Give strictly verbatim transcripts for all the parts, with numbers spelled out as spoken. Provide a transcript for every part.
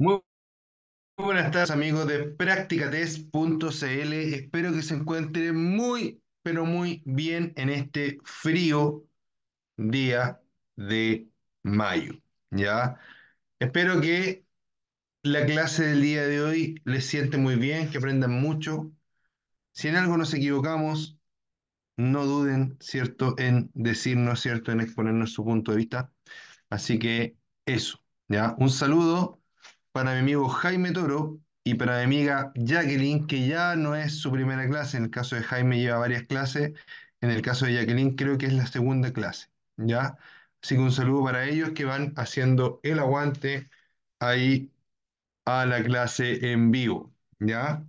Muy buenas tardes, amigos de Practica Test punto c l. Espero que se encuentren muy, pero muy bien en este frío día de mayo, ¿ya? Espero que la clase del día de hoy les siente muy bien, que aprendan mucho. Si en algo nos equivocamos, no duden, ¿cierto?, en decirnos, ¿cierto?, en exponernos su punto de vista. Así que eso, ¿ya? Un saludo para mi amigo Jaime Toro y para mi amiga Jacqueline, que ya no es su primera clase. En el caso de Jaime lleva varias clases, en el caso de Jacqueline creo que es la segunda clase, ¿ya? Así que un saludo para ellos que van haciendo el aguante ahí a la clase en vivo, ¿ya?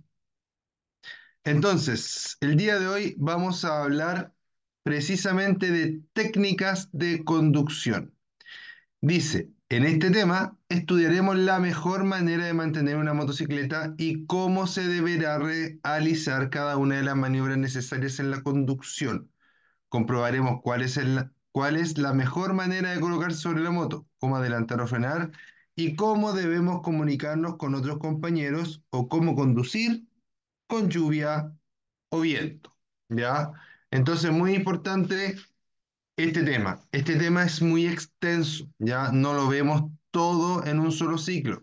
Entonces, el día de hoy vamos a hablar precisamente de técnicas de conducción. Dice: en este tema estudiaremos la mejor manera de mantener una motocicleta y cómo se deberá realizar cada una de las maniobras necesarias en la conducción. Comprobaremos cuál es, el, cuál es la mejor manera de colocarse sobre la moto, cómo adelantar o frenar y cómo debemos comunicarnos con otros compañeros o cómo conducir con lluvia o viento, ¿ya? Entonces, muy importante este tema. Este tema es muy extenso, ya no lo vemos todo en un solo ciclo,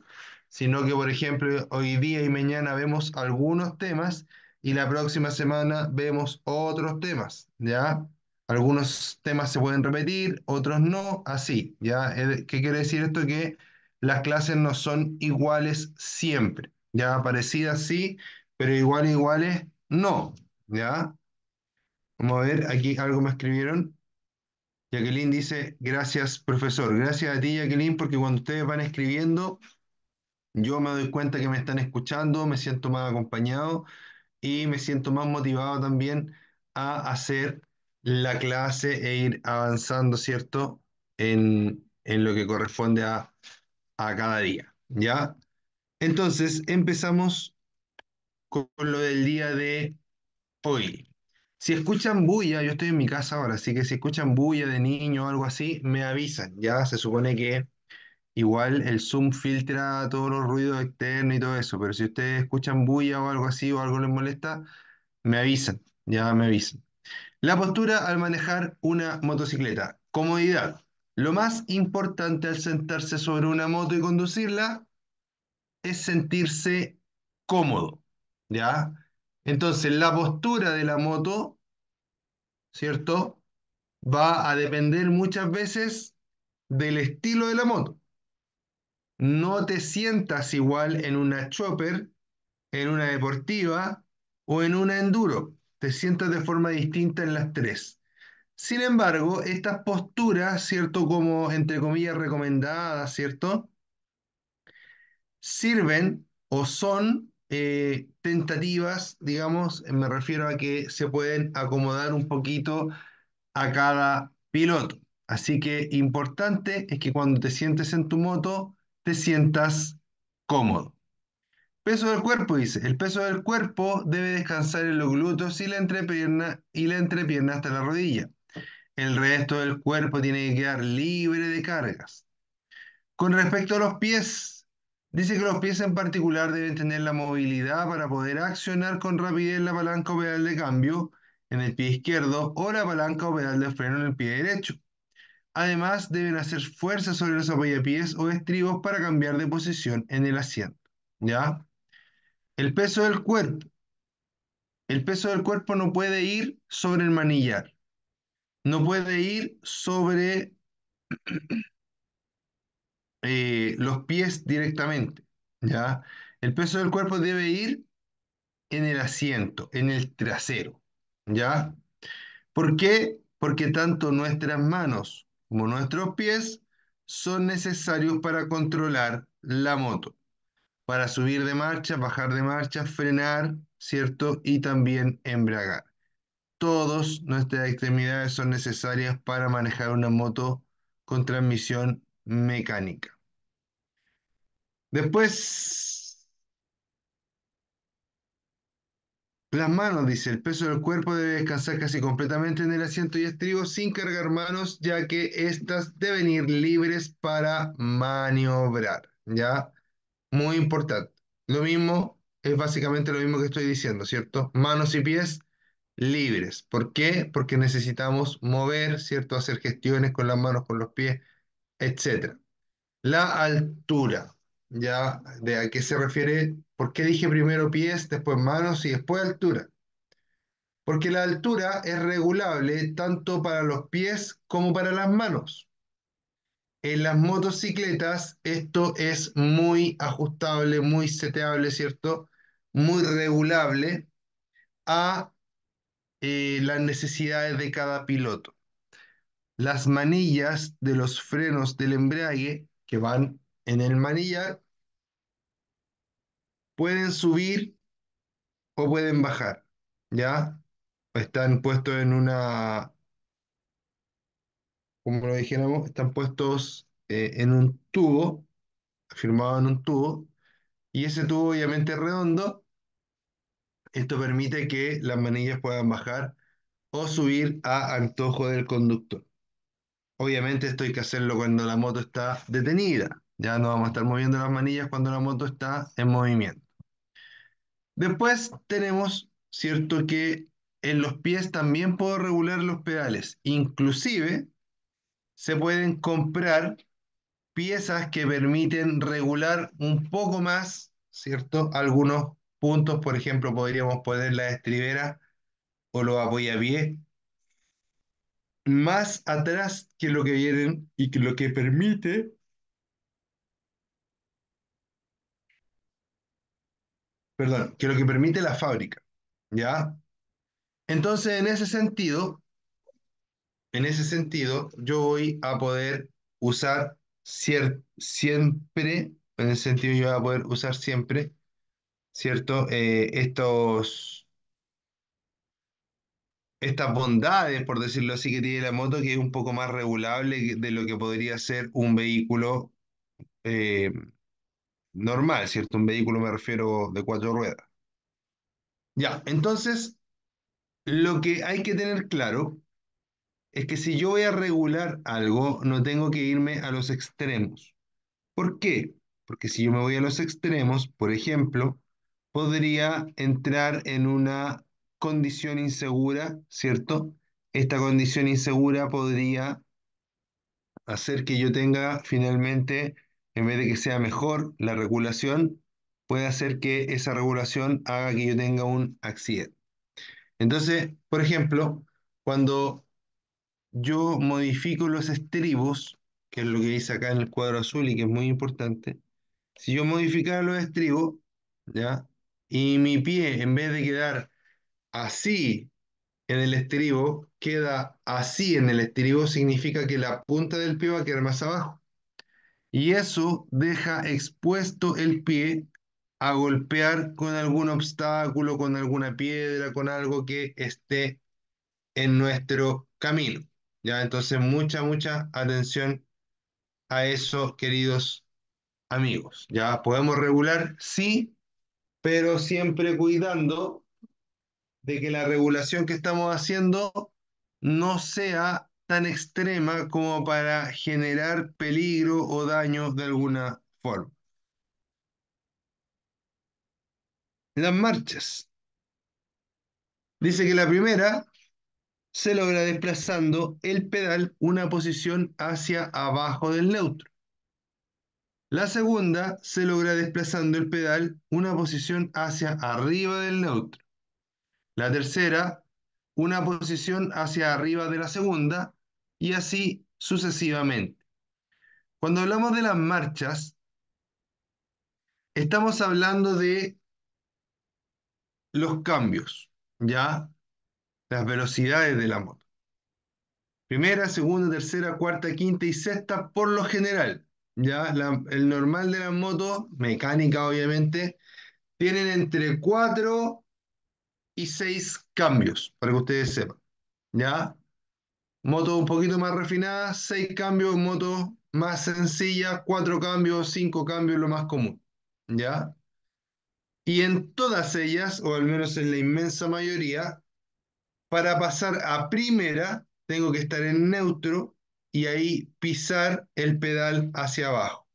sino que, por ejemplo, hoy día y mañana vemos algunos temas y la próxima semana vemos otros temas, ¿ya? Algunos temas se pueden repetir, otros no, así, ¿ya? ¿Qué quiere decir esto? Que las clases no son iguales siempre, ¿ya? Parecidas sí, pero iguales iguales no, ¿ya? Vamos a ver, aquí algo me escribieron. Jacqueline dice: gracias, profesor. Gracias a ti, Jacqueline, porque cuando ustedes van escribiendo, yo me doy cuenta que me están escuchando, me siento más acompañado y me siento más motivado también a hacer la clase e ir avanzando, ¿cierto?, en, en lo que corresponde a, a cada día, ¿ya? Entonces, empezamos con lo del día de hoy. Si escuchan bulla, yo estoy en mi casa ahora, así que si escuchan bulla de niño o algo así, me avisan, ya. Se supone que igual el Zoom filtra todos los ruidos externos y todo eso, pero si ustedes escuchan bulla o algo así o algo les molesta, me avisan, ya me avisan. La postura al manejar una motocicleta. Comodidad. Lo más importante al sentarse sobre una moto y conducirla es sentirse cómodo, ¿ya? Entonces, la postura de la moto, ¿cierto?, va a depender muchas veces del estilo de la moto. No te sientas igual en una chopper, en una deportiva o en una enduro. Te sientas de forma distinta en las tres. Sin embargo, estas posturas, ¿cierto?, como entre comillas recomendadas, ¿cierto?, sirven o son Eh, tentativas, digamos, me refiero a que se pueden acomodar un poquito a cada piloto. Así que importante es que cuando te sientes en tu moto, te sientas cómodo. Peso del cuerpo, dice. El peso del cuerpo debe descansar en los glúteos y la entrepierna, y la entrepierna hasta la rodilla. El resto del cuerpo tiene que quedar libre de cargas. Con respecto a los pies, dice que los pies en particular deben tener la movilidad para poder accionar con rapidez la palanca o pedal de cambio en el pie izquierdo o la palanca o pedal de freno en el pie derecho. Además, deben hacer fuerza sobre los apoyapiés o estribos para cambiar de posición en el asiento, ¿ya? El peso del cuerpo. El peso del cuerpo no puede ir sobre el manillar. No puede ir sobre Eh, los pies directamente, ¿ya? El peso del cuerpo debe ir en el asiento, en el trasero, ¿ya? ¿Por qué? Porque tanto nuestras manos como nuestros pies son necesarios para controlar la moto, para subir de marcha, bajar de marcha, frenar, ¿cierto?, y también embragar. Todas nuestras extremidades son necesarias para manejar una moto con transmisión mecánica. Después, las manos, dice: el peso del cuerpo debe descansar casi completamente en el asiento y estribo sin cargar manos, ya que éstas deben ir libres para maniobrar, ¿ya? muy importante. Lo mismo, es básicamente lo mismo que estoy diciendo, ¿cierto? Manos y pies libres. ¿Por qué? Porque necesitamos mover, ¿cierto? Hacer gestiones con las manos, con los pies, etcétera. La altura, ¿ya? ¿De a qué se refiere? ¿Por qué dije primero pies, después manos y después altura? Porque la altura es regulable tanto para los pies como para las manos. En las motocicletas esto es muy ajustable, muy seteable, ¿cierto? Muy regulable a eh, las necesidades de cada piloto. Las manillas de los frenos del embrague que van en el manillar pueden subir o pueden bajar, ¿ya? Están puestos en una, como lo dijéramos, están puestos eh, en un tubo, firmado en un tubo, y ese tubo obviamente es redondo. Esto permite que las manillas puedan bajar o subir a antojo del conductor. Obviamente esto hay que hacerlo cuando la moto está detenida, ya no vamos a estar moviendo las manillas cuando la moto está en movimiento. Después tenemos, cierto, que en los pies también puedo regular los pedales. Inclusive se pueden comprar piezas que permiten regular un poco más, ¿cierto? Algunos puntos, por ejemplo, podríamos poner la estribera o los apoyapiés más atrás que lo que vienen y que lo que permite perdón, que lo que permite la fábrica, ¿ya? Entonces, en ese sentido, en ese sentido, yo voy a poder usar siempre, en el sentido yo voy a poder usar siempre, ¿cierto? Eh, estos, estas bondades, por decirlo así, que tiene la moto, que es un poco más regulable de lo que podría ser un vehículo eh, normal, ¿cierto? Un vehículo, me refiero, de cuatro ruedas. Ya, entonces, lo que hay que tener claro es que si yo voy a regular algo, no tengo que irme a los extremos. ¿Por qué? Porque si yo me voy a los extremos, por ejemplo, podría entrar en una condición insegura, ¿cierto? Esta condición insegura podría hacer que yo tenga finalmente, en vez de que sea mejor la regulación, puede hacer que esa regulación haga que yo tenga un accidente. Entonces, por ejemplo, cuando yo modifico los estribos, que es lo que dice acá en el cuadro azul y que es muy importante. Si yo modificara los estribos, ¿ya? Y mi pie, en vez de quedar así en el estribo, queda así en el estribo, significa que la punta del pie va a quedar más abajo. Y eso deja expuesto el pie a golpear con algún obstáculo, con alguna piedra, con algo que esté en nuestro camino. ¿Ya? Entonces, mucha, mucha atención a eso, queridos amigos. ¿Ya? Podemos regular, sí, pero siempre cuidando de que la regulación que estamos haciendo no sea tan extrema como para generar peligro o daño de alguna forma. Las marchas. Dice que la primera se logra desplazando el pedal una posición hacia abajo del neutro. La segunda se logra desplazando el pedal una posición hacia arriba del neutro. La tercera, una posición hacia arriba de la segunda, y así sucesivamente. Cuando hablamos de las marchas, estamos hablando de los cambios, ¿ya? Las velocidades de la moto. Primera, segunda, tercera, cuarta, quinta y sexta por lo general. Ya la, el normal de las motos, mecánica obviamente, tienen entre cuatro y seis cambios, para que ustedes sepan. ¿Ya? Motos un poquito más refinadas, seis cambios, motos más sencillas, cuatro cambios, cinco cambios, lo más común. ¿Ya? Y en todas ellas, o al menos en la inmensa mayoría, para pasar a primera, tengo que estar en neutro y ahí pisar el pedal hacia abajo.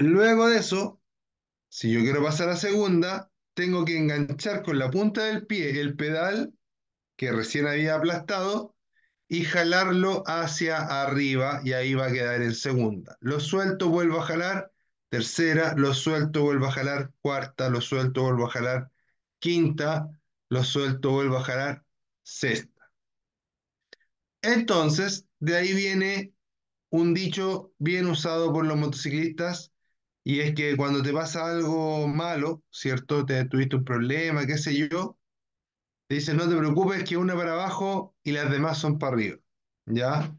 Luego de eso, si yo quiero pasar a segunda, tengo que enganchar con la punta del pie el pedal que recién había aplastado y jalarlo hacia arriba, y ahí va a quedar en segunda. Lo suelto, vuelvo a jalar, tercera, lo suelto, vuelvo a jalar, cuarta, lo suelto, vuelvo a jalar, quinta, lo suelto, vuelvo a jalar, sexta. Entonces, de ahí viene un dicho bien usado por los motociclistas, y es que cuando te pasa algo malo, ¿cierto? Te tuviste un problema, qué sé yo, te dicen, no te preocupes, que una para abajo y las demás son para arriba, ¿ya?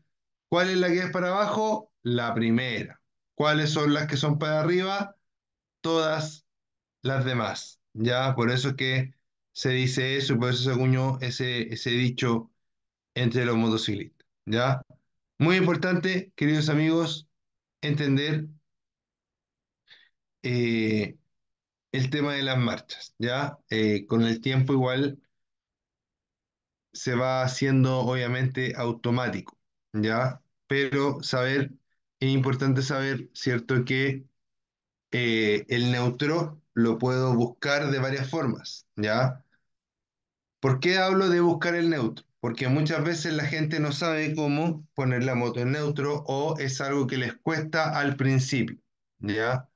¿Cuál es la que es para abajo? La primera. ¿Cuáles son las que son para arriba? Todas las demás, ¿ya? Por eso es que se dice eso, y por eso se acuñó ese, ese dicho entre los motociclistas, ¿ya? Muy importante, queridos amigos, entender eh, el tema de las marchas, ¿ya? Eh, con el tiempo igual se va haciendo obviamente automático, ¿ya? Pero saber... es importante saber, ¿cierto?, que eh, el neutro lo puedo buscar de varias formas, ¿ya? ¿Por qué hablo de buscar el neutro? Porque muchas veces la gente no sabe cómo poner la moto en neutro, o es algo que les cuesta al principio, ¿ya?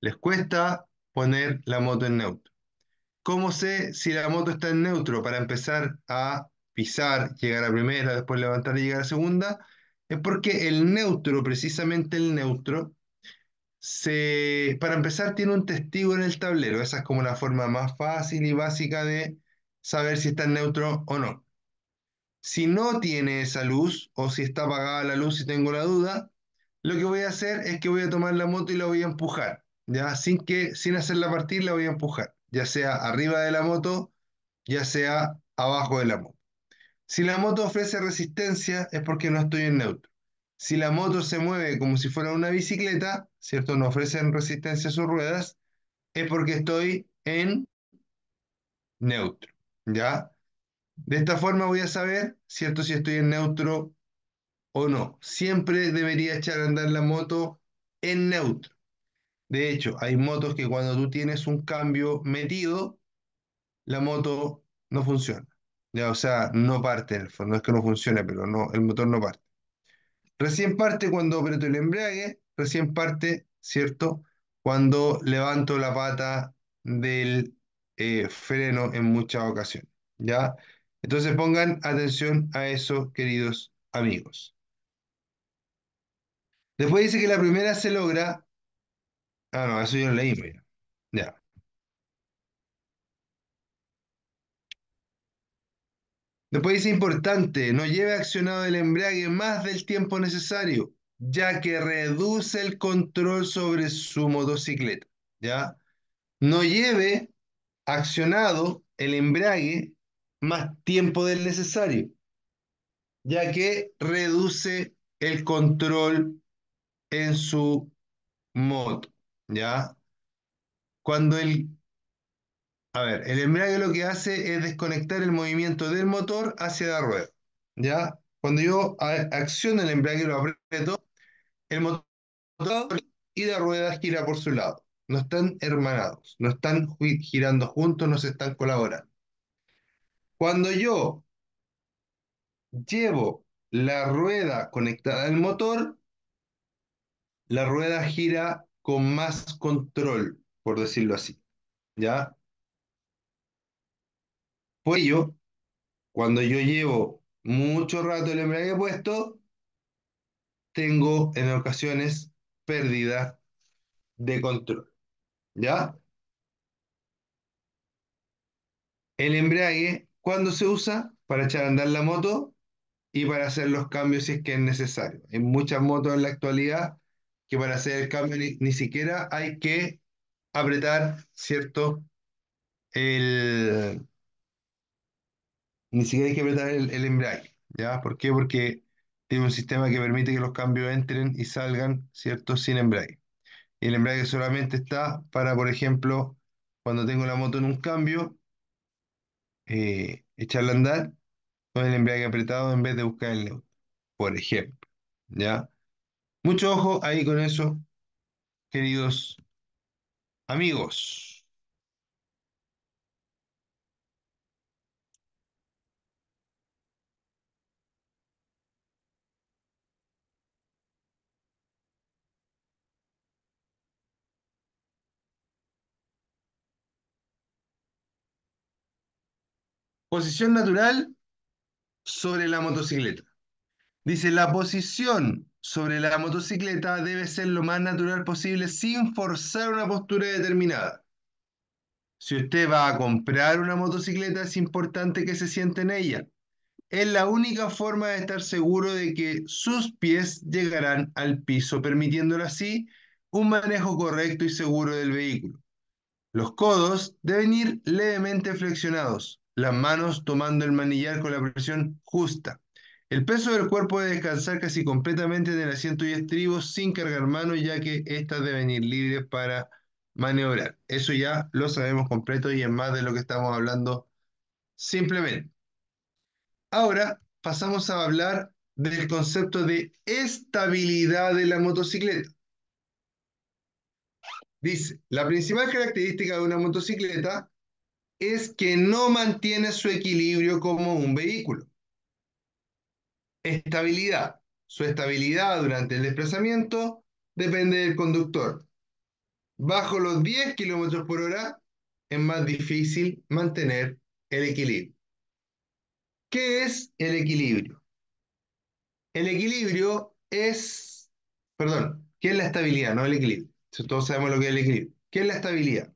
Les cuesta poner la moto en neutro. ¿Cómo sé si la moto está en neutro? Para empezar a pisar, llegar a primera, después levantar y llegar a segunda... es porque el neutro, precisamente el neutro, se, para empezar tiene un testigo en el tablero. Esa es como la forma más fácil y básica de saber si está en neutro o no. Si no tiene esa luz, o si está apagada la luz y tengo la duda, lo que voy a hacer es que voy a tomar la moto y la voy a empujar, ¿ya? Sin, que, sin hacerla partir, la voy a empujar, ya sea arriba de la moto, ya sea abajo de la moto. Si la moto ofrece resistencia, es porque no estoy en neutro. Si la moto se mueve como si fuera una bicicleta, ¿cierto?, no ofrecen resistencia a sus ruedas, es porque estoy en neutro, ¿ya? De esta forma voy a saber, ¿cierto?, si estoy en neutro o no. Siempre debería echar a andar la moto en neutro. De hecho, hay motos que cuando tú tienes un cambio metido, la moto no funciona. Ya, o sea, no parte en el fondo, no es que no funcione, pero no, el motor no parte. Recién parte cuando aprieto el embrague, recién parte, ¿cierto?, cuando levanto la pata del eh, freno en muchas ocasiones, ¿ya? Entonces pongan atención a eso, queridos amigos. Después dice que la primera se logra... Ah, no, eso yo lo leí, mira. Ya. Después dice importante, no lleve accionado el embrague más del tiempo necesario, ya que reduce el control sobre su motocicleta, ¿ya? No lleve accionado el embrague más tiempo del necesario, ya que reduce el control en su moto, ¿ya? Cuando el... A ver, el embrague lo que hace es desconectar el movimiento del motor hacia la rueda, ¿ya? Cuando yo acciono el embrague, lo aprieto, el motor y la rueda gira por su lado. No están hermanados, no están girando juntos, no se están colaborando. Cuando yo llevo la rueda conectada al motor, la rueda gira con más control, por decirlo así, ¿ya? Por ello, cuando yo llevo mucho rato el embrague puesto, tengo en ocasiones pérdida de control, ¿ya? El embrague, ¿cuándo se usa? Para echar a andar la moto y para hacer los cambios si es que es necesario. Hay muchas motos en la actualidad que para hacer el cambio ni, ni siquiera hay que apretar, ¿cierto?, el... ni siquiera hay que apretar el, el embrague, ¿ya? ¿Por qué? Porque tiene un sistema que permite que los cambios entren y salgan, ¿cierto?, sin embrague. Y el embrague solamente está para, por ejemplo, cuando tengo la moto en un cambio, eh, echarla a andar con el embrague apretado en vez de buscar el neutro, por ejemplo, ¿ya? Mucho ojo ahí con eso, queridos amigos. Posición natural sobre la motocicleta. Dice, la posición sobre la motocicleta debe ser lo más natural posible sin forzar una postura determinada. Si usted va a comprar una motocicleta, es importante que se siente en ella. Es la única forma de estar seguro de que sus pies llegarán al piso, permitiéndole así un manejo correcto y seguro del vehículo. Los codos deben ir levemente flexionados, las manos tomando el manillar con la presión justa. El peso del cuerpo debe descansar casi completamente en el asiento y estribo sin cargar manos, ya que estas deben ir libres para maniobrar. Eso ya lo sabemos completo y es más de lo que estamos hablando simplemente. Ahora pasamos a hablar del concepto de estabilidad de la motocicleta. Dice, la principal característica de una motocicleta es que no mantiene su equilibrio como un vehículo. Estabilidad. Su estabilidad durante el desplazamiento depende del conductor. Bajo los diez kilómetros por hora es más difícil mantener el equilibrio. ¿Qué es el equilibrio? El equilibrio es... Perdón, ¿qué es la estabilidad? No el equilibrio. Todos sabemos lo que es el equilibrio. ¿Qué es la estabilidad?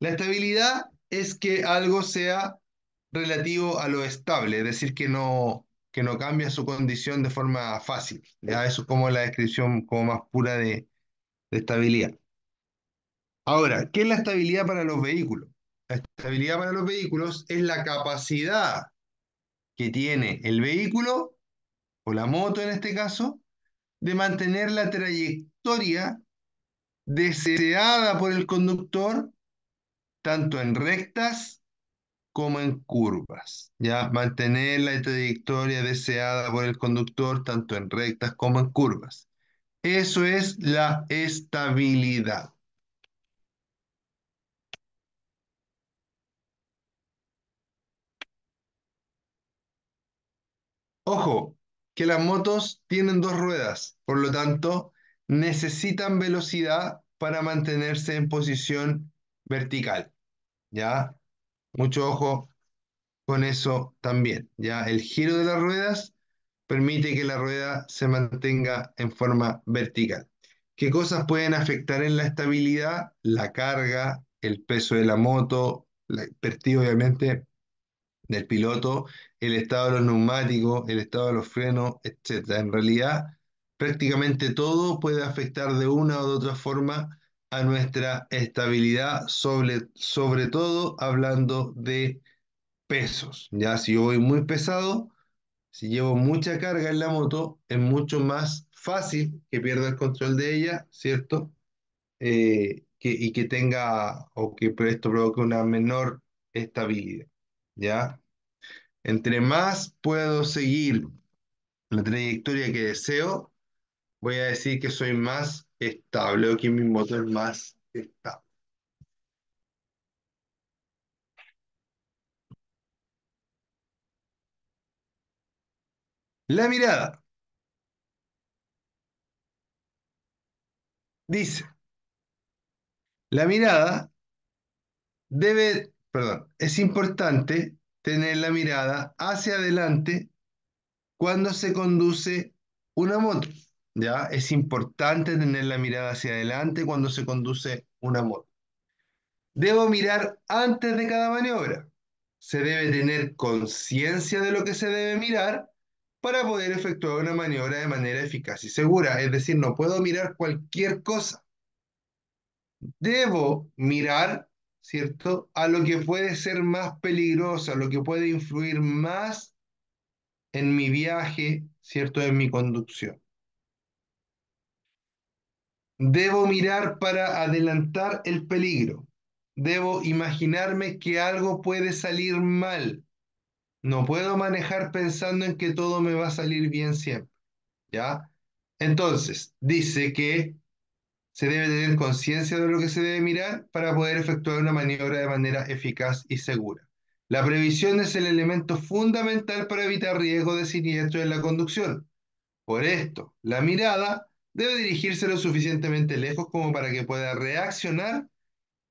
La estabilidad es que algo sea relativo a lo estable, es decir, que no, que no cambia su condición de forma fácil, ¿ya? Eso es como la descripción como más pura de, de estabilidad. Ahora, ¿qué es la estabilidad para los vehículos? La estabilidad para los vehículos es la capacidad que tiene el vehículo, o la moto en este caso, de mantener la trayectoria deseada por el conductor tanto en rectas como en curvas, ¿ya? Mantener la trayectoria deseada por el conductor tanto en rectas como en curvas. Eso es la estabilidad. Ojo, que las motos tienen dos ruedas, por lo tanto, necesitan velocidad para mantenerse en posición vertical. ¿Ya? Mucho ojo con eso también. ¿Ya? El giro de las ruedas permite que la rueda se mantenga en forma vertical. ¿Qué cosas pueden afectar en la estabilidad? La carga, el peso de la moto, la expertise obviamente del piloto, el estado de los neumáticos, el estado de los frenos, etcétera. En realidad, prácticamente todo puede afectar de una o de otra forma a nuestra estabilidad, sobre, sobre todo hablando de pesos. Ya si yo voy muy pesado, si llevo mucha carga en la moto, es mucho más fácil que pierda el control de ella, ¿cierto? Eh, que, y que tenga, o que esto provoque una menor estabilidad, ¿ya? Entre más puedo seguir la trayectoria que deseo, voy a decir que soy más estable, o que mi moto es más estable. La mirada. Dice, la mirada debe, perdón, es importante tener la mirada hacia adelante cuando se conduce una moto. ¿Ya? Es importante tener la mirada hacia adelante cuando se conduce una moto. Debo mirar antes de cada maniobra. Se debe tener conciencia de lo que se debe mirar para poder efectuar una maniobra de manera eficaz y segura. Es decir, no puedo mirar cualquier cosa. Debo mirar, ¿cierto?, a lo que puede ser más peligroso, a lo que puede influir más en mi viaje, ¿cierto?, en mi conducción. Debo mirar para adelantar el peligro. Debo imaginarme que algo puede salir mal. No puedo manejar pensando en que todo me va a salir bien siempre. ¿Ya? Entonces, dice que Se debe tener conciencia de lo que se debe mirar para poder efectuar una maniobra de manera eficaz y segura. La previsión es el elemento fundamental para evitar riesgo de siniestro en la conducción. Por esto, la mirada debe dirigirse lo suficientemente lejos como para que pueda reaccionar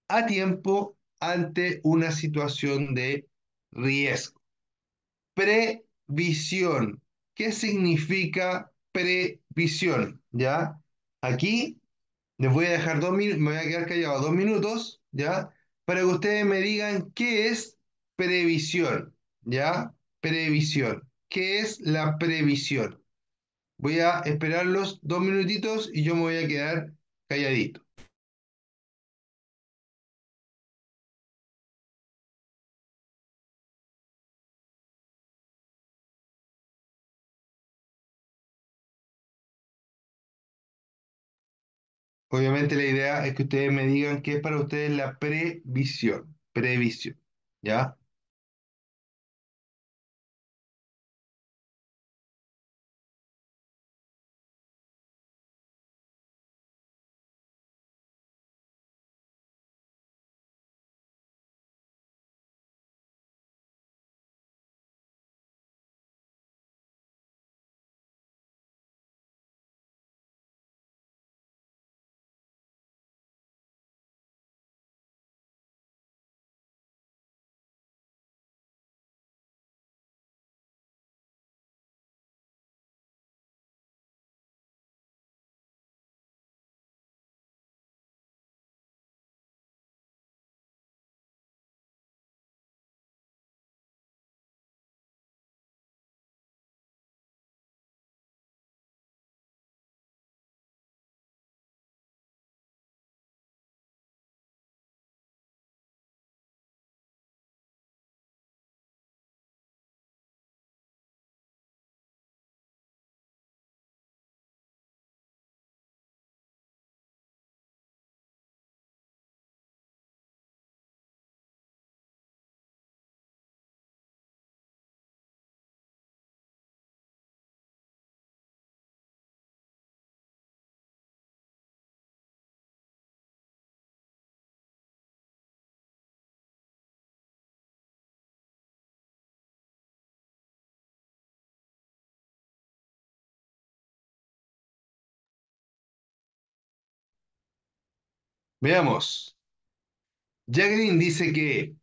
a tiempo ante una situación de riesgo. Previsión. ¿Qué significa previsión? ¿Ya? Aquí les voy a dejar dos minutos, me voy a quedar callado dos minutos, ¿ya? Para que ustedes me digan qué es previsión, ¿ya? Previsión. ¿Qué es la previsión? Voy a esperar los dos minutitos y yo me voy a quedar calladito. Obviamente la idea es que ustedes me digan qué es para ustedes la previsión. Previsión, ¿ya? Veamos. Jacqueline dice que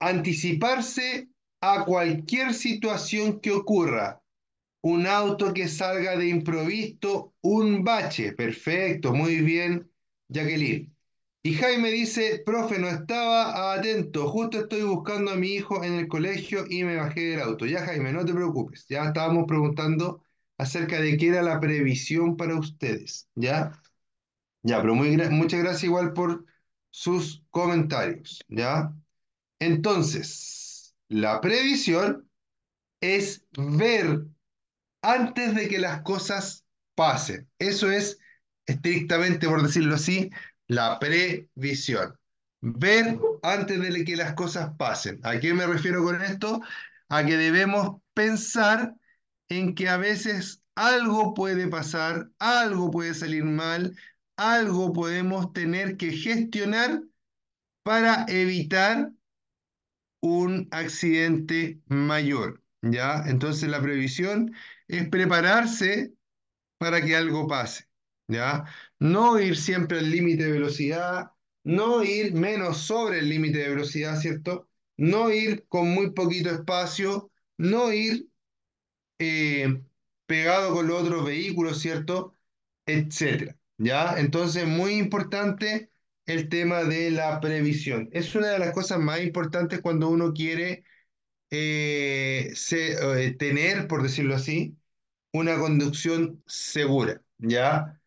anticiparse a cualquier situación que ocurra, un auto que salga de improviso, un bache. Perfecto, muy bien, Jacqueline. Y Jaime dice, profe, no estaba atento, justo estoy buscando a mi hijo en el colegio y me bajé del auto. Ya, Jaime, no te preocupes, ya estábamos preguntando acerca de qué era la previsión para ustedes, ¿ya? Ya, pero muy, muchas gracias igual por sus comentarios, ¿ya? Entonces, la previsión es ver antes de que las cosas pasen. Eso es, estrictamente, por decirlo así, la previsión. Ver antes de que las cosas pasen. ¿A qué me refiero con esto? A que debemos pensar en que a veces algo puede pasar, algo puede salir mal, algo podemos tener que gestionar para evitar un accidente mayor, ¿ya? Entonces la previsión es prepararse para que algo pase, ¿ya? No ir siempre al límite de velocidad, no ir menos sobre el límite de velocidad, ¿cierto? No ir con muy poquito espacio, no ir eh, pegado con los otros vehículos, ¿cierto? Etcétera. ¿Ya? Entonces, muy importante el tema de la previsión. Es una de las cosas más importantes cuando uno quiere eh, se, eh, tener, por decirlo así, una conducción segura, ¿ya?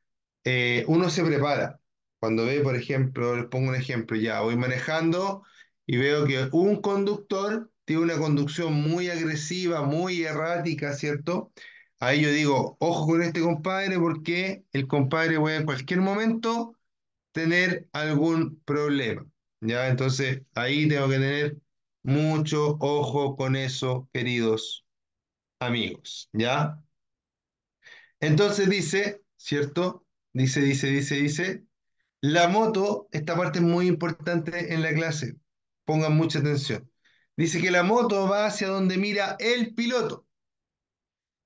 Eh, uno se prepara. Cuando ve, por ejemplo, les pongo un ejemplo, ya voy manejando y veo que un conductor tiene una conducción muy agresiva, muy errática, ¿cierto? Ahí yo digo, ojo con este compadre, porque el compadre puede en cualquier momento tener algún problema, ¿ya? Entonces, ahí tengo que tener mucho ojo con eso, queridos amigos, ¿ya? Entonces dice, ¿cierto? Dice, dice, dice, dice. La moto, esta parte es muy importante en la clase. Pongan mucha atención. Dice que la moto va hacia donde mira el piloto.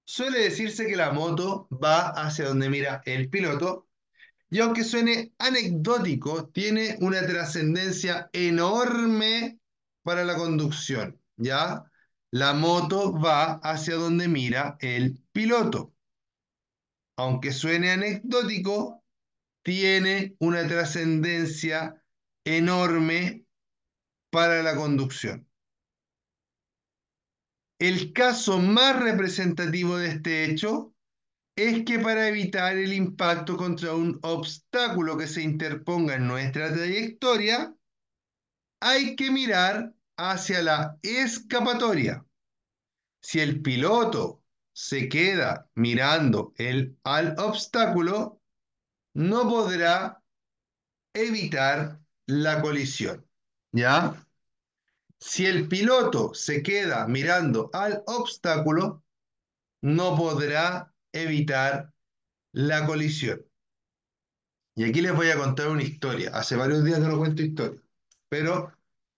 Suele decirse que la moto va hacia donde mira el piloto. Y aunque suene anecdótico, tiene una trascendencia enorme para la conducción, ¿ya? La moto va hacia donde mira el piloto. Aunque suene anecdótico, tiene una trascendencia enorme para la conducción. El caso más representativo de este hecho es que para evitar el impacto contra un obstáculo que se interponga en nuestra trayectoria, hay que mirar hacia la escapatoria. Si el piloto se queda mirando el, al obstáculo, no podrá evitar la colisión, ¿ya? Si el piloto se queda mirando al obstáculo, no podrá evitar la colisión. Y aquí les voy a contar una historia. Hace varios días no lo cuento historia, pero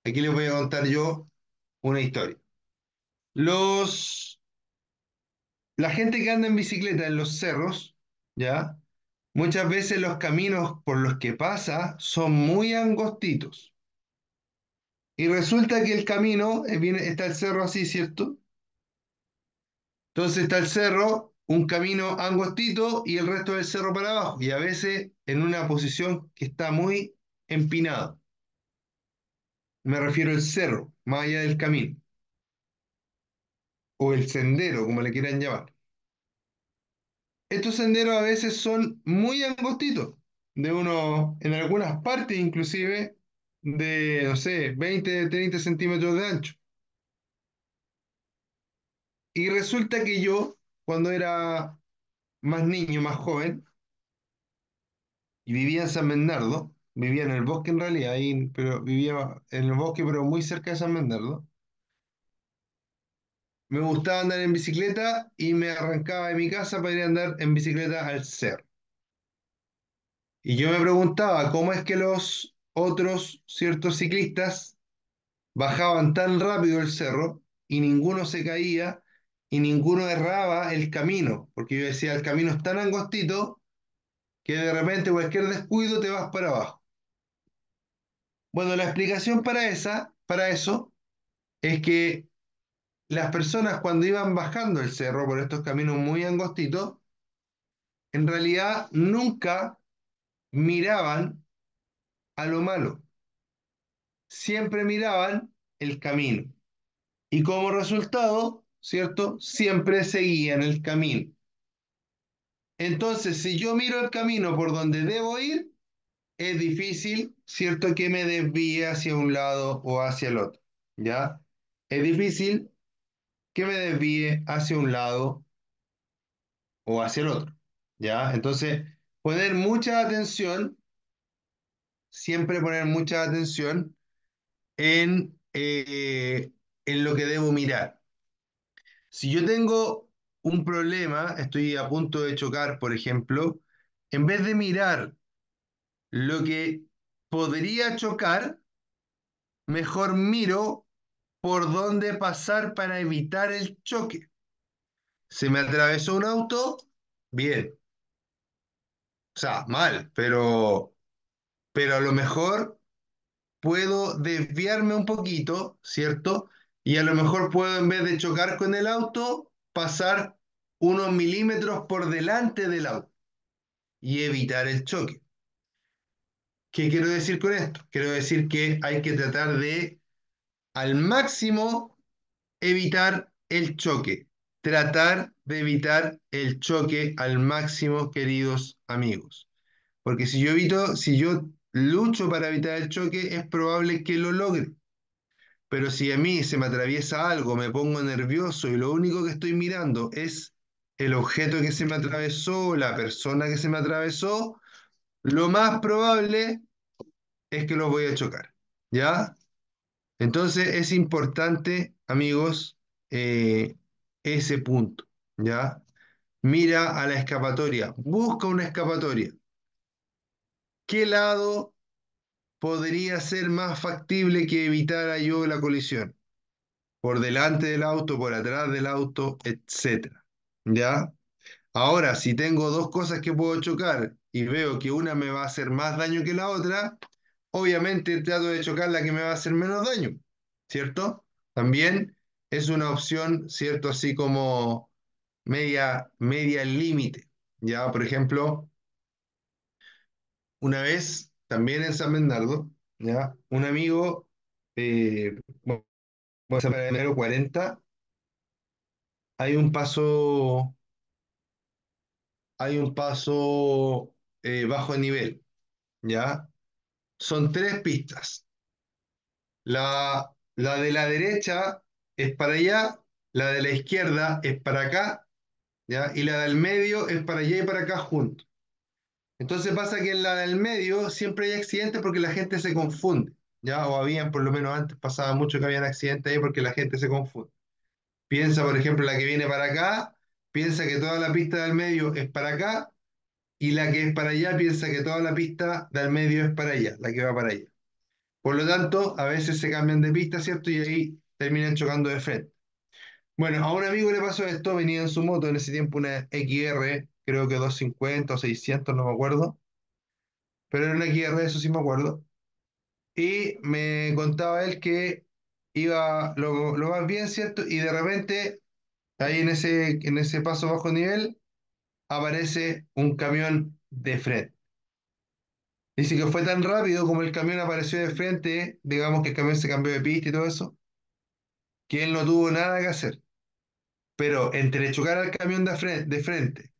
aquí les voy a contar yo una historia. Los... La gente que anda en bicicleta en los cerros, ¿ya? Muchas veces los caminos por los que pasa son muy angostitos. Y resulta que el camino, está el cerro así, ¿cierto? Entonces está el cerro... un camino angostito y el resto del cerro para abajo, y a veces en una posición que está muy empinada. Me refiero al cerro, más allá del camino. O el sendero, como le quieran llamar. Estos senderos a veces son muy angostitos, de uno, en algunas partes inclusive, de, no sé, veinte, treinta centímetros de ancho. Y resulta que yo, cuando era más niño, más joven, y vivía en San Bernardo, vivía en el bosque en realidad, ahí, pero vivía en el bosque, pero muy cerca de San Bernardo, me gustaba andar en bicicleta y me arrancaba de mi casa para ir a andar en bicicleta al cerro. Y yo me preguntaba cómo es que los otros ciertos ciclistas bajaban tan rápido el cerro y ninguno se caía, y ninguno erraba el camino, porque yo decía, el camino es tan angostito que de repente cualquier descuido te vas para abajo. Bueno, la explicación para, esa, para eso es que las personas cuando iban bajando el cerro por estos caminos muy angostitos, en realidad nunca miraban a lo malo. Siempre miraban el camino. Y como resultado... ¿cierto? Siempre seguían el camino. Entonces, si yo miro el camino por donde debo ir, es difícil, ¿cierto?, que me desvíe hacia un lado o hacia el otro, ¿ya? Es difícil que me desvíe hacia un lado o hacia el otro, ¿ya? Entonces, poner mucha atención, siempre poner mucha atención en, eh, en lo que debo mirar. Si yo tengo un problema, estoy a punto de chocar, por ejemplo, en vez de mirar lo que podría chocar, mejor miro por dónde pasar para evitar el choque. Se me atravesó un auto, bien. O sea, mal, pero, pero a lo mejor puedo desviarme un poquito, ¿cierto?, y a lo mejor puedo, en vez de chocar con el auto, pasar unos milímetros por delante del auto y evitar el choque. ¿Qué quiero decir con esto? Quiero decir que hay que tratar de, al máximo, evitar el choque. Tratar de evitar el choque al máximo, queridos amigos. Porque si yo evito, si yo lucho para evitar el choque, es probable que lo logre. Pero si a mí se me atraviesa algo, me pongo nervioso y lo único que estoy mirando es el objeto que se me atravesó, la persona que se me atravesó, lo más probable es que los voy a chocar, ¿ya? Entonces es importante, amigos, eh, ese punto, ¿ya? Mira a la escapatoria, busca una escapatoria. qué lado podría ser más factible que evitara yo la colisión. Por delante del auto, por atrás del auto, etcétera. ¿Ya? Ahora, si tengo dos cosas que puedo chocar y veo que una me va a hacer más daño que la otra, obviamente trato de chocar la que me va a hacer menos daño, ¿cierto? También es una opción, ¿cierto? Así como media, media límite, ¿ya? Por ejemplo, una vez, también en San Bernardo, ¿ya? Un amigo, eh, bueno, para el número cuarenta, hay un paso... hay un paso eh, bajo nivel, ¿ya? Son tres pistas. La, la de la derecha es para allá, la de la izquierda es para acá, ¿ya? Y la del medio es para allá y para acá juntos. Entonces pasa que en la del medio siempre hay accidentes porque la gente se confunde, ¿ya? O habían, por lo menos antes, pasaba mucho que habían accidentes ahí porque la gente se confunde. Piensa, por ejemplo, la que viene para acá, piensa que toda la pista del medio es para acá, y la que es para allá piensa que toda la pista del medio es para allá, la que va para allá. Por lo tanto, a veces se cambian de pista, ¿cierto? Y ahí terminan chocando de frente. Bueno, a un amigo le pasó esto, venía en su moto, en ese tiempo una X R, creo que doscientos cincuenta o seiscientos, no me acuerdo, pero era una X R, eso sí me acuerdo, y me contaba él que iba lo, lo más bien, ¿cierto? Y de repente... ahí en ese, en ese paso bajo nivel aparece un camión de frente. Dice que fue tan rápido como el camión apareció de frente, digamos que el camión se cambió de pista y todo eso, que él no tuvo nada que hacer. Pero entre chocar al camión de frente, de frente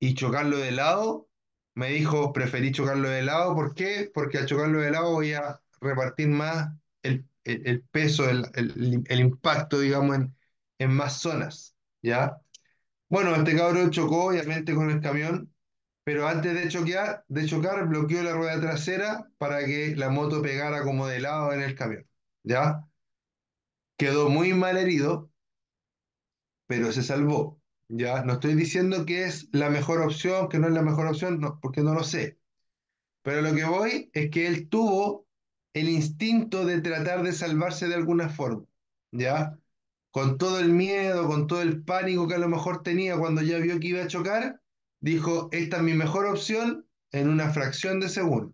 y chocarlo de lado, me dijo, preferí chocarlo de lado. ¿Por qué? Porque al chocarlo de lado voy a repartir más el, el, el peso, el, el, el impacto, digamos, en... en más zonas, ¿ya? Bueno, este cabrón chocó, obviamente, con el camión, pero antes de choquear, de chocar, bloqueó la rueda trasera para que la moto pegara como de lado en el camión, ¿ya? Quedó muy mal herido, pero se salvó, ¿ya? No estoy diciendo que es la mejor opción, que no es la mejor opción, no, porque no lo sé. Pero lo que voy es que él tuvo el instinto de tratar de salvarse de alguna forma, ¿ya? Con todo el miedo, con todo el pánico que a lo mejor tenía cuando ya vio que iba a chocar, dijo, esta es mi mejor opción en una fracción de segundo.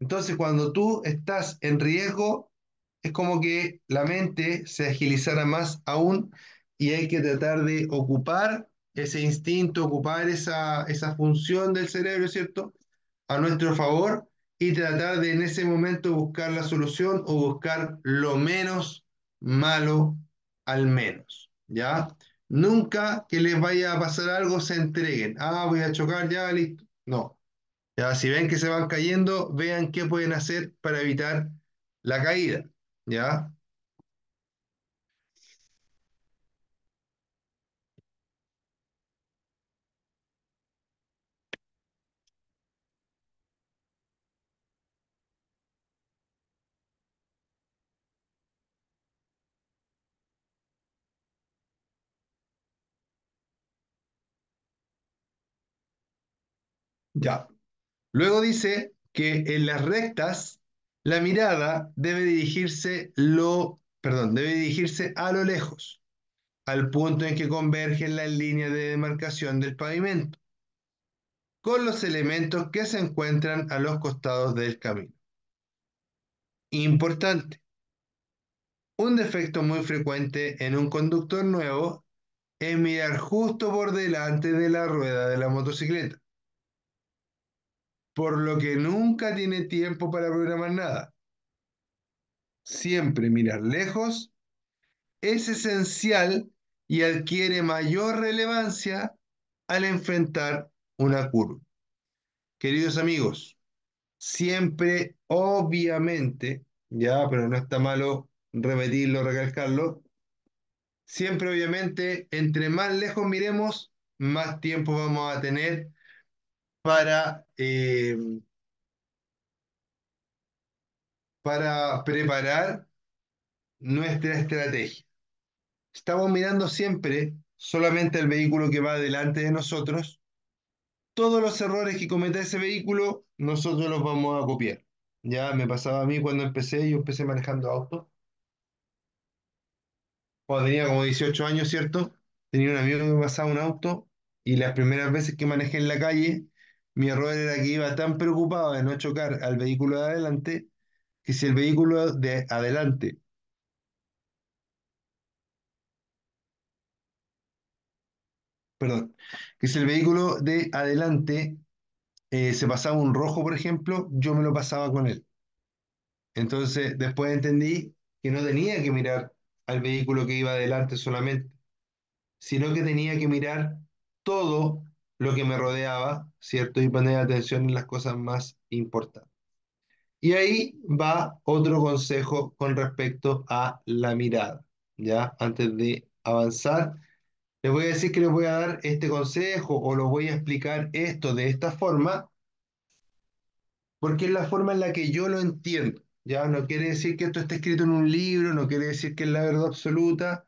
Entonces, cuando tú estás en riesgo, es como que la mente se agilizara más aún y hay que tratar de ocupar ese instinto, ocupar esa, esa función del cerebro, ¿cierto?, a nuestro favor y tratar de en ese momento buscar la solución o buscar lo menos malo posible. Al menos, ¿ya? Nunca que les vaya a pasar algo se entreguen. Ah, voy a chocar, ya, listo. No. Ya, si ven que se van cayendo, vean qué pueden hacer para evitar la caída, ¿ya? Ya. Luego dice que en las rectas la mirada debe dirigirse lo, perdón, debe dirigirse a lo lejos, al punto en que convergen las líneas de demarcación del pavimento, con los elementos que se encuentran a los costados del camino. Importante. Un defecto muy frecuente en un conductor nuevo es mirar justo por delante de la rueda de la motocicleta, por lo que nunca tiene tiempo para programar nada. Siempre mirar lejos es esencial y adquiere mayor relevancia al enfrentar una curva. Queridos amigos, siempre, obviamente, ya, pero no está malo repetirlo, recalcarlo, siempre, obviamente, entre más lejos miremos, más tiempo vamos a tener para, eh, para preparar nuestra estrategia. Estamos mirando siempre solamente el vehículo que va delante de nosotros todos los errores que cometa ese vehículo, nosotros los vamos a copiar. Ya me pasaba a mí cuando empecé, yo empecé manejando autos. Cuando tenía como dieciocho años, ¿cierto? Tenía un amigo que me pasaba un auto y las primeras veces que manejé en la calle, mi error era que iba tan preocupado de no chocar al vehículo de adelante que si el vehículo de adelante Perdón, que si el vehículo de adelante eh, se pasaba un rojo, por ejemplo, yo me lo pasaba con él. Entonces, después entendí que no tenía que mirar al vehículo que iba adelante solamente, sino que tenía que mirar todo lo que me rodeaba, ¿cierto? Y poner atención en las cosas más importantes. Y ahí va otro consejo con respecto a la mirada, ¿ya? Antes de avanzar, les voy a decir que les voy a dar este consejo o los voy a explicar esto de esta forma porque es la forma en la que yo lo entiendo. Ya no quiere decir que esto esté escrito en un libro, no quiere decir que es la verdad absoluta,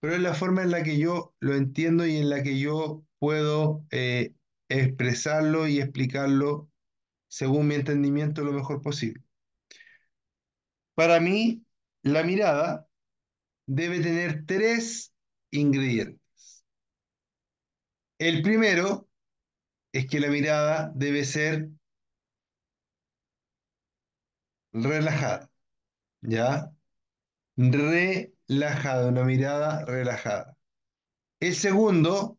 pero es la forma en la que yo lo entiendo y en la que yo puedo eh, expresarlo y explicarlo según mi entendimiento lo mejor posible. Para mí, la mirada debe tener tres ingredientes. El primero es que la mirada debe ser relajada, ¿ya? Relajada, una mirada relajada. El segundo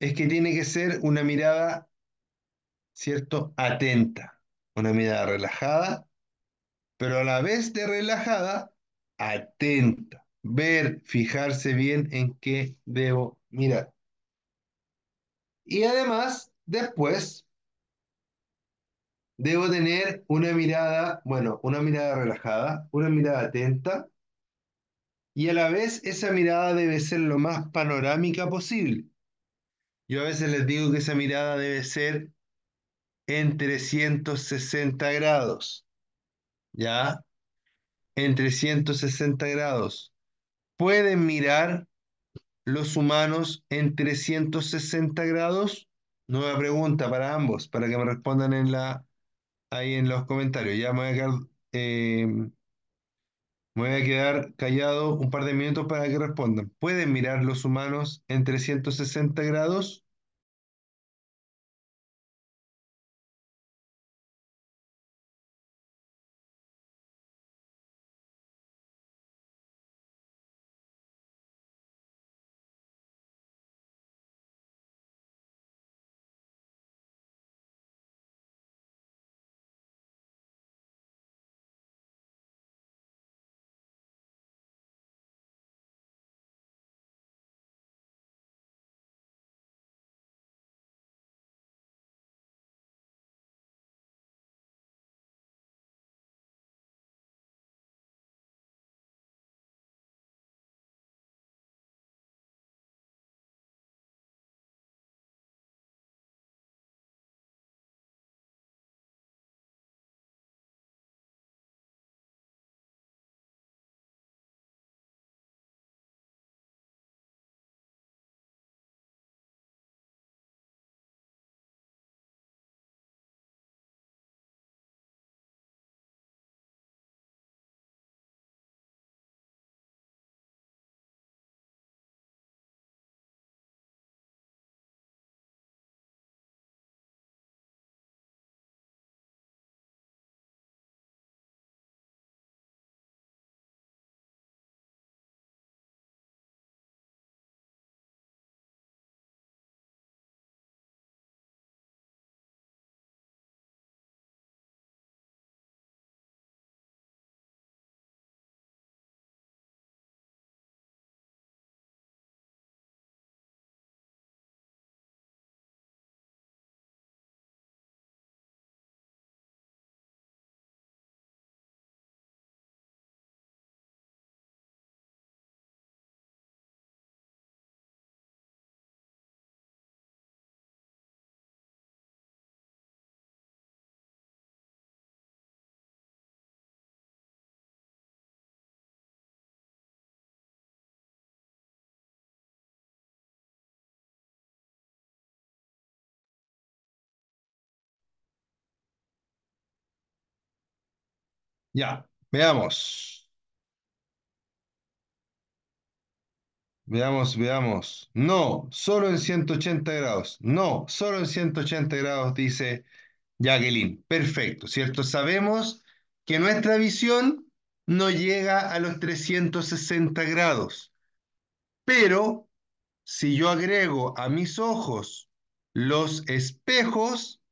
es que tiene que ser una mirada, ¿cierto?, atenta, una mirada relajada, pero a la vez de relajada, atenta. Ver, fijarse bien en qué debo mirar. Y además, después, debo tener una mirada, bueno, una mirada relajada, una mirada atenta, y a la vez esa mirada debe ser lo más panorámica posible. Yo a veces les digo que esa mirada debe ser en trescientos sesenta grados, ¿ya? En trescientos sesenta grados. ¿Pueden mirar los humanos en trescientos sesenta grados? Nueva pregunta para ambos, para que me respondan en la, ahí en los comentarios. Ya me voy a quedar, eh, me voy a quedar callado un par de minutos para que respondan. ¿Pueden mirar los humanos en trescientos sesenta grados? Ya, veamos. Veamos, veamos. No, solo en ciento ochenta grados. No, solo en ciento ochenta grados, dice Jacqueline. Perfecto, ¿cierto? Sabemos que nuestra visión no llega a los trescientos sesenta grados. Pero si yo agrego a mis ojos los espejos,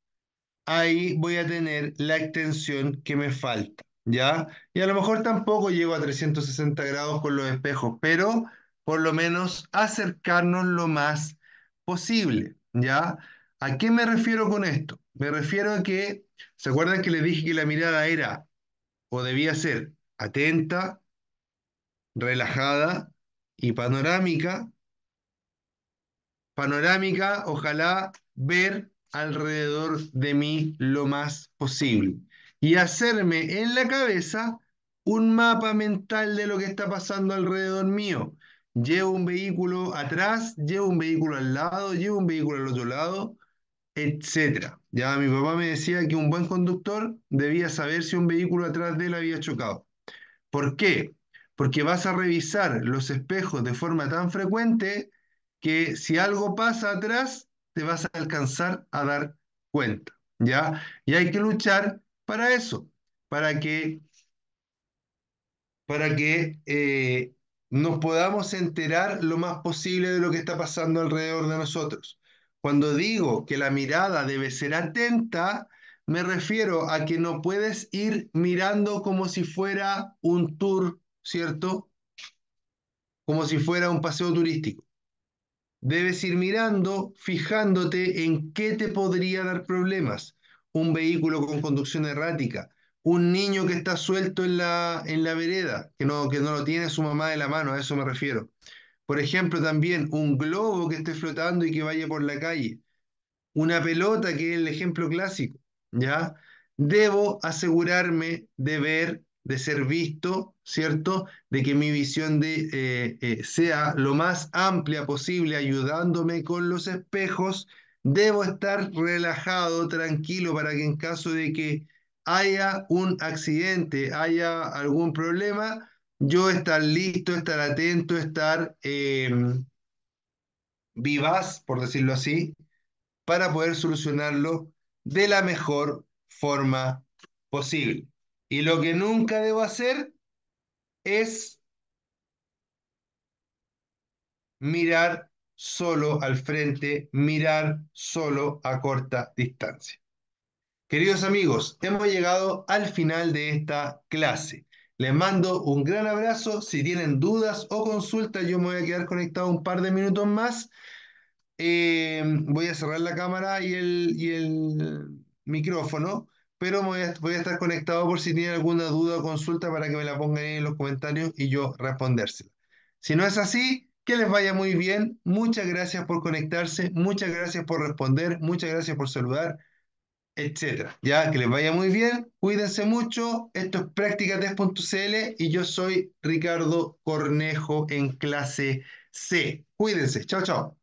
ahí voy a tener la extensión que me falta, ¿ya? Y a lo mejor tampoco llego a trescientos sesenta grados con los espejos, pero por lo menos acercarnos lo más posible, ¿ya? ¿A qué me refiero con esto? Me refiero a que, ¿se acuerdan que les dije que la mirada era o debía ser atenta, relajada y panorámica? Panorámica, ojalá ver alrededor de mí lo más posible y hacerme en la cabeza un mapa mental de lo que está pasando alrededor mío. Llevo un vehículo atrás, llevo un vehículo al lado, llevo un vehículo al otro lado, etcétera. Ya mi papá me decía que un buen conductor debía saber si un vehículo atrás de él había chocado. ¿Por qué? Porque vas a revisar los espejos de forma tan frecuente que si algo pasa atrás, te vas a alcanzar a dar cuenta, ¿ya? Y hay que luchar para eso, para que, para que eh, nos podamos enterar lo más posible de lo que está pasando alrededor de nosotros. Cuando digo que la mirada debe ser atenta, me refiero a que no puedes ir mirando como si fuera un tour, ¿cierto? Como si fuera un paseo turístico. Debes ir mirando, fijándote en qué te podría dar problemas. Un vehículo con conducción errática, un niño que está suelto en la, en la vereda, que no, que no lo tiene su mamá de la mano, a eso me refiero. Por ejemplo, también un globo que esté flotando y que vaya por la calle. Una pelota, que es el ejemplo clásico, ¿ya? Debo asegurarme de ver, de ser visto, ¿cierto? De que mi visión de, eh, eh, sea lo más amplia posible, ayudándome con los espejos. Debo estar relajado, tranquilo, para que en caso de que haya un accidente, haya algún problema, yo estar listo, estar atento, estar eh, vivaz, por decirlo así, para poder solucionarlo de la mejor forma posible. Y lo que nunca debo hacer es mirar solo al frente, mirar solo a corta distancia. Queridos amigos, hemos llegado al final de esta clase. Les mando un gran abrazo. Si tienen dudas o consultas, yo me voy a quedar conectado un par de minutos más. Eh, voy a cerrar la cámara y el, y el micrófono. Pero voy a, voy a estar conectado por si tienen alguna duda o consulta para que me la pongan en los comentarios y yo respondérsela. Si no es así, que les vaya muy bien. Muchas gracias por conectarse, muchas gracias por responder, muchas gracias por saludar, etcétera. Ya, que les vaya muy bien, cuídense mucho. Esto es Practica Test punto c l y yo soy Ricardo Cornejo en clase C. Cuídense, chao, chao.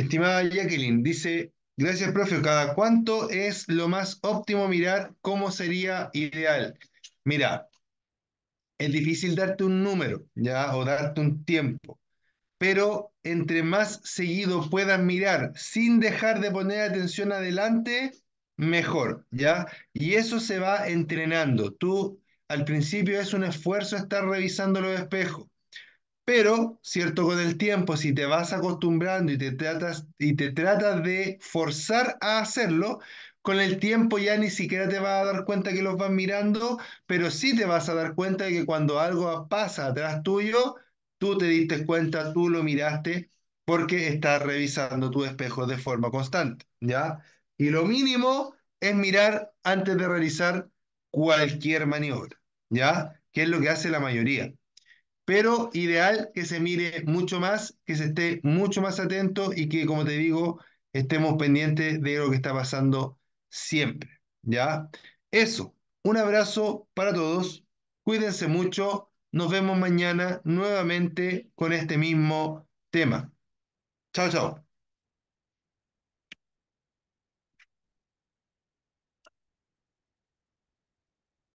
Estimada Jacqueline, dice, gracias, profe. ¿Cada cuánto es lo más óptimo mirar cómo sería ideal? Mira, es difícil darte un número, ¿ya? O darte un tiempo. Pero entre más seguido puedas mirar sin dejar de poner atención adelante, mejor, ¿ya? Y eso se va entrenando. Tú, al principio es un esfuerzo estar revisando los espejos, pero, cierto, con el tiempo, si te vas acostumbrando y te tratas, y te tratas de forzar a hacerlo, con el tiempo ya ni siquiera te vas a dar cuenta que los vas mirando, pero sí te vas a dar cuenta de que cuando algo pasa atrás tuyo, tú te diste cuenta, tú lo miraste, porque estás revisando tu espejo de forma constante, ¿ya? Y lo mínimo es mirar antes de realizar cualquier maniobra, ¿ya? Que es lo que hace la mayoría. Pero ideal que se mire mucho más, que se esté mucho más atento y que, como te digo, estemos pendientes de lo que está pasando siempre, ¿ya? Eso, un abrazo para todos, cuídense mucho, nos vemos mañana nuevamente con este mismo tema. Chao, chao.